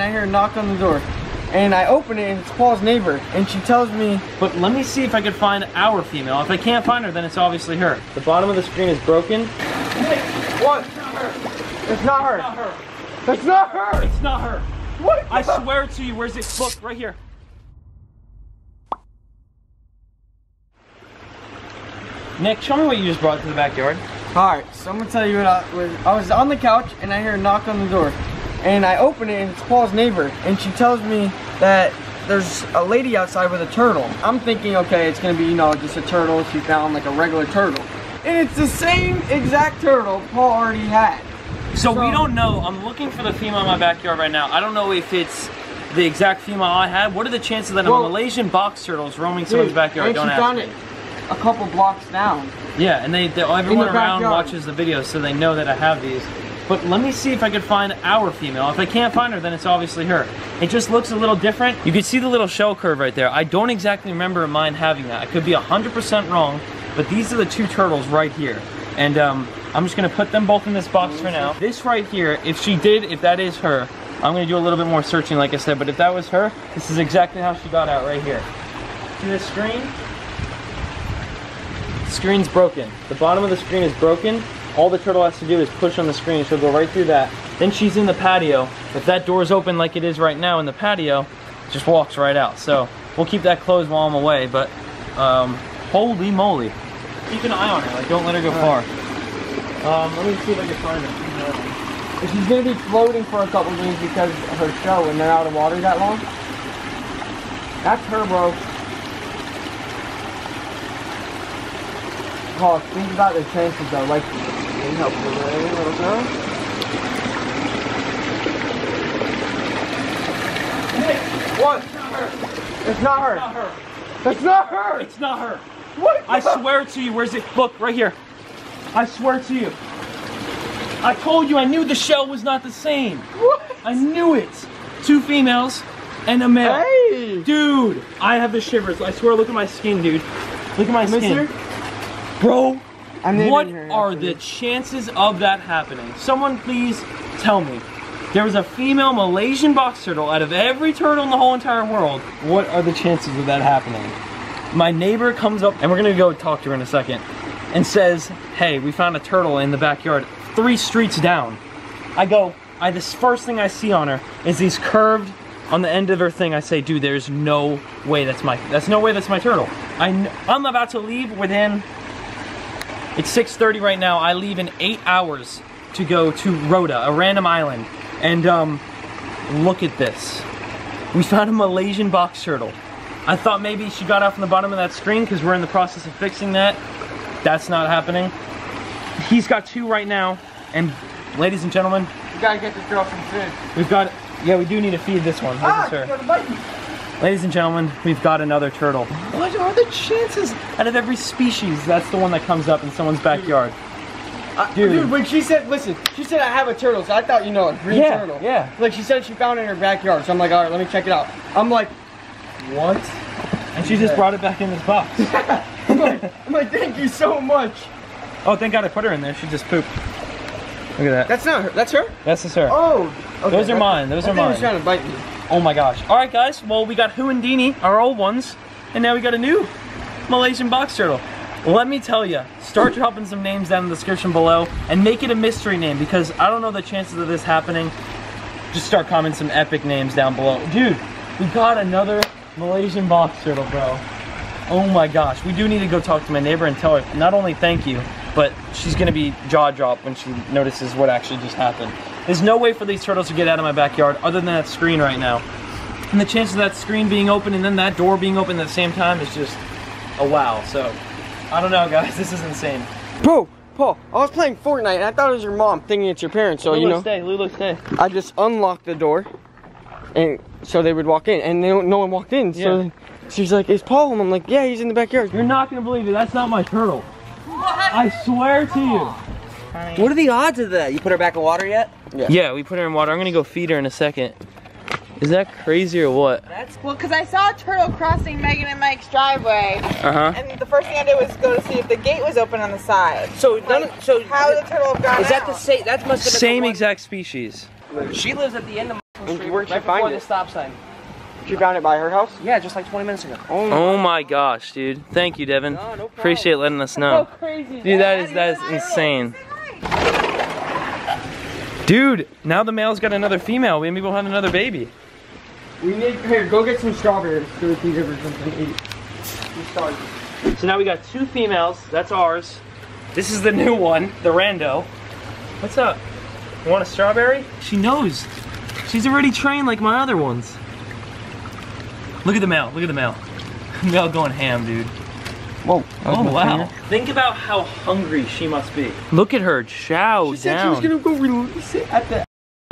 and I hear a knock on the door. And I open it and it's Paul's neighbor, and she tells me, but let me see if I can find our female. If I can't find her, then it's obviously her. The bottom of the screen is broken. Hey, what? It's not her. It's not her. It's not her. It's not her. What? I swear to you, where's it? Look, right here. Nick, show me what you just brought to the backyard. Alright, so I'm gonna tell you what I was on the couch and I hear a knock on the door. And I open it and it's Paul's neighbor, and she tells me that there's a lady outside with a turtle. I'm thinking, okay, it's gonna be, you know, just a turtle. She found like a regular turtle. And it's the same exact turtle Paul already had. So we don't know. I'm looking for the female in my backyard right now. I don't know if it's the exact female I had. What are the chances that a Malaysian box turtle is roaming someone's backyard? Don't ask me. A couple blocks down. Yeah, and they everyone around watches the video, so they know that I have these. But let me see if I could find our female. If I can't find her, then it's obviously her. It just looks a little different. You can see the little shell curve right there. I don't exactly remember mine having that. I could be 100% wrong, but these are the two turtles right here. And I'm just gonna put them both in this box for now. This right here, if that is her, I'm gonna do a little bit more searching like I said, but if that was her, this is exactly how she got out right here. See this screen? The screen's broken. The bottom of the screen is broken. All the turtle has to do is push on the screen. She'll go right through that. Then she's in the patio. If that door's open like it is right now in the patio, it just walks right out. So we'll keep that closed while I'm away, but holy moly. Keep an eye on her. Like, don't let her go far. Let me see if I can find her. She's going to be floating for a couple days because of her shell when they're out of water that long. That's her, bro. Oh, think about the chances though. Like, can you help me with a little girl? Nick, what? It's not her. It's not her. It's not her. What? I swear to you. Where's it? Look, right here. I swear to you. I told you. I knew the shell was not the same. What? I knew it. Two females and a male. Hey, dude. I have the shivers. I swear. Look at my skin, dude. Look at my skin. Mister? Bro, what are the chances of that happening? Someone please tell me. There was a female Malaysian box turtle out of every turtle in the whole entire world. What are the chances of that happening? My neighbor comes up, and we're gonna go talk to her in a second, and says, hey, we found a turtle in the backyard 3 streets down. I go, this first thing I see on her is these curved, on the end of her thing, I say, dude, there's no way that's my, turtle. I'm about to leave within, it's 6:30 right now. I leave in 8 hours to go to Rhoda, a random island. And look at this. We found a Malaysian box turtle. I thought maybe she got off from the bottom of that screen because we're in the process of fixing that. That's not happening. He's got 2 right now. And ladies and gentlemen, we gotta get this girl some food. We've got, we do need to feed this one. Ladies and gentlemen, we've got another turtle. What are the chances? Out of every species, that's the one that comes up in someone's backyard. Dude, when she said, listen, she said I have a turtle, so I thought, you know, a green turtle. Yeah, like she said she found it in her backyard, so I'm like, all right, let me check it out. I'm like, what? And she just brought it back in this box. I'm like, thank you so much. Oh, thank God I put her in there. She just pooped. Look at that. That's not her. That's her? That's just her. Oh. Okay. Those are mine. Those are mine. She's trying to bite me. Oh my gosh. All right, guys. Well, we got Huandini, our old ones, and now we got a new Malaysian box turtle. Let me tell you, start dropping some names down in the description below and make it a mystery name because I don't know the chances of this happening. Just start commenting some epic names down below. Dude, we got another Malaysian box turtle, bro. Oh my gosh. We do need to go talk to my neighbor and tell her not only thank you, but she's gonna be jaw dropped when she notices what actually just happened. There's no way for these turtles to get out of my backyard other than that screen right now. And the chance of that screen being open and then that door being open at the same time is just a wow. So, I don't know guys, this is insane. Bro, Paul, I was playing Fortnite and I thought it was your mom thinking it's your parents, so Lulu, you know. Lulu, stay. I just unlocked the door and so they would walk in and no one walked in. So she's like, is Paul home? I'm like, yeah, he's in the backyard. You're not gonna believe it, that's not my turtle. I swear to you. What are the odds of that? You put her back in water yet? Yeah, we put her in water. I'm gonna go feed her in a second. Is that crazy or what? That's well, because I saw a turtle crossing Megan and Mike's driveway. And the first thing I did was go to see if the gate was open on the side. So, like, so how the turtle got out? Is that the same? That must have been the same exact species. She lives at the end of. And where'd she find it? Right before the stop sign. She found it by her house? Yeah, just like 20 minutes ago. Oh my gosh, dude. Thank you, Devin. No, no problem. Appreciate letting us know. So crazy. Dude, that is insane. Dude, now the male's got another female. Maybe we'll have another baby. We need, here, go get some strawberries. So we can give her something to eat. So now we got two females. That's ours. This is the new one, the rando. What's up? You want a strawberry? She knows. She's already trained like my other ones. Look at the male, look at the male. Male going ham, dude. Whoa. Oh, wow. Finger. Think about how hungry she must be. Look at her, chow down. She said she was gonna go release it at the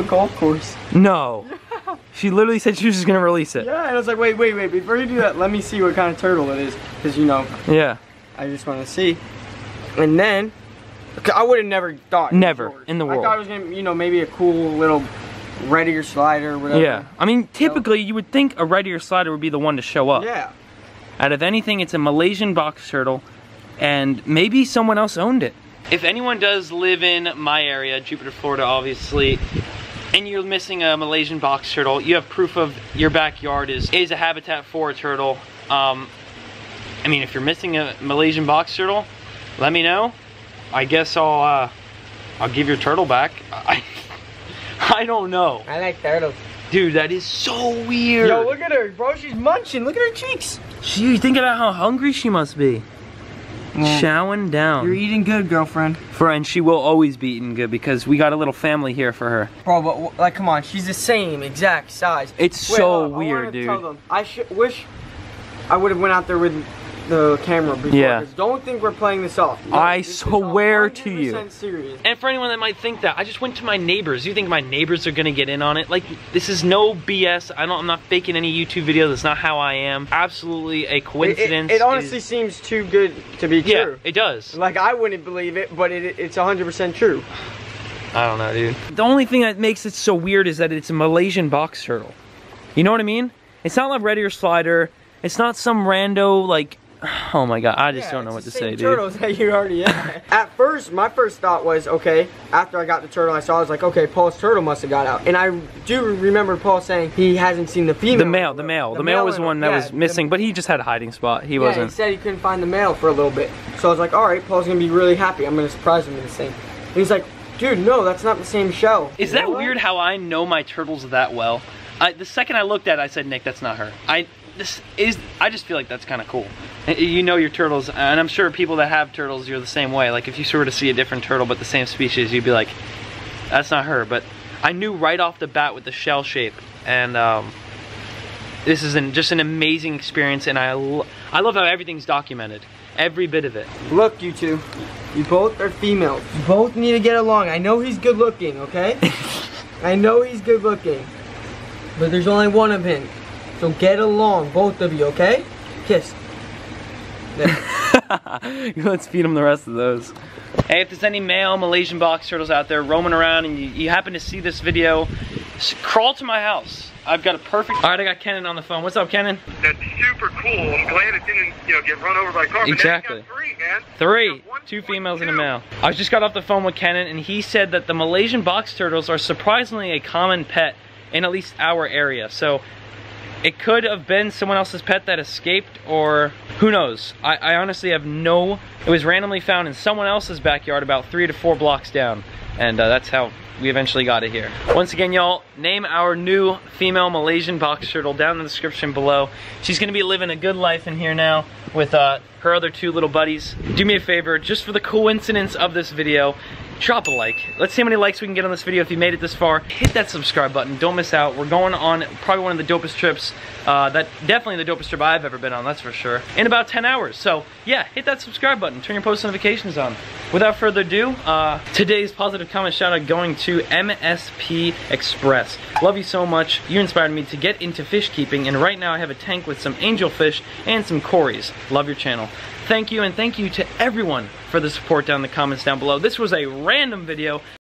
golf course. No. Yeah. She literally said she was just gonna release it. Yeah, and I was like, wait, wait, wait, before you do that, let me see what kind of turtle it is, because you know. Yeah. I just wanna see. And then, I would have never thought. Never, in the world. I thought it was gonna, you know, maybe a cool little red ear slider or whatever. Yeah, I mean, typically you would think a red ear slider would be the one to show up. Yeah. Out of anything, it's a Malaysian box turtle, and maybe someone else owned it. If anyone does live in my area, Jupiter, Florida, obviously, and you're missing a Malaysian box turtle, you have proof of your backyard is a habitat for a turtle. I mean, if you're missing a Malaysian box turtle, let me know. I guess I'll give your turtle back. I don't know. I like turtles. Dude, that is so weird. Yo, look at her, bro. She's munching. Look at her cheeks. You think about how hungry she must be. Yeah. Chowing down. You're eating good, girlfriend. And she will always be eating good because we got a little family here for her. Bro, but like, come on. She's the same exact size. It's so weird, dude. Tell them, I wish I would have went out there with the camera before. Yeah. Don't think we're playing this off. No, I swear to you. Serious. And for anyone that might think that, I just went to my neighbors. You think my neighbors are gonna get in on it? Like, this is no BS. I'm not faking any YouTube video. That's not how I am. Absolutely a coincidence. It honestly seems too good to be true. Yeah, it does. Like, I wouldn't believe it, but it's 100% true. I don't know, dude. The only thing that makes it so weird is that it's a Malaysian box turtle. You know what I mean? It's not like red ear slider. It's not some rando, like, oh my god, I just don't know what to say, dude. Turtles that you already had. At first, my first thought was, okay, after I got the turtle I saw, I was like, okay, Paul's turtle must have got out. And I do remember Paul saying he hasn't seen the female. The male was one that was missing, but he just had a hiding spot. He wasn't. He said he couldn't find the male for a little bit. So I was like, alright, Paul's gonna be really happy. I'm gonna surprise him with this thing. And he's like, dude, no, that's not the same shell. Is that weird how I know my turtles that well? The second I looked at it, I said, Nick, that's not her. I just feel like that's kind of cool. You know your turtles, and I'm sure people that have turtles, you're the same way. Like, if you sort of see a different turtle but the same species, you'd be like, that's not her. But I knew right off the bat with the shell shape, and this is just an amazing experience, and I love how everything's documented. Every bit of it. Look, you two. You both are females. You both need to get along. I know he's good looking, okay? I know he's good looking. But there's only one of him. So get along, both of you, okay? Kiss. Let's feed them the rest of those. Hey, if there's any male Malaysian box turtles out there roaming around and you happen to see this video, crawl to my house. I've got a perfect... Alright, I got Kenan on the phone. What's up, Kenan? That's super cool. I'm glad it didn't, you know, get run over by a car. Exactly. But now you got three, man. Three. Two females and a male. I just got off the phone with Kenan, and he said that the Malaysian box turtles are surprisingly a common pet in at least our area. So... it could have been someone else's pet that escaped, or who knows. I honestly have no... it was randomly found in someone else's backyard about 3 to 4 blocks down. And that's how we eventually got it here. Once again, y'all, name our new female Malaysian box turtle down in the description below. She's going to be living a good life in here now with her other two little buddies. Do me a favor, just for the coincidence of this video, drop a like. Let's see how many likes we can get on this video. If you made it this far, hit that subscribe button. Don't miss out. We're going on probably one of the dopest trips. Definitely the dopest trip I've ever been on, that's for sure. In about 10 hours. So yeah, hit that subscribe button. Turn your post notifications on. Without further ado, today's positive comment shout out going to MSP Express. Love you so much. You inspired me to get into fish keeping, and right now I have a tank with some angelfish and some corys. Love your channel. Thank you, and thank you to everyone for the support down in the comments down below. This was a random video.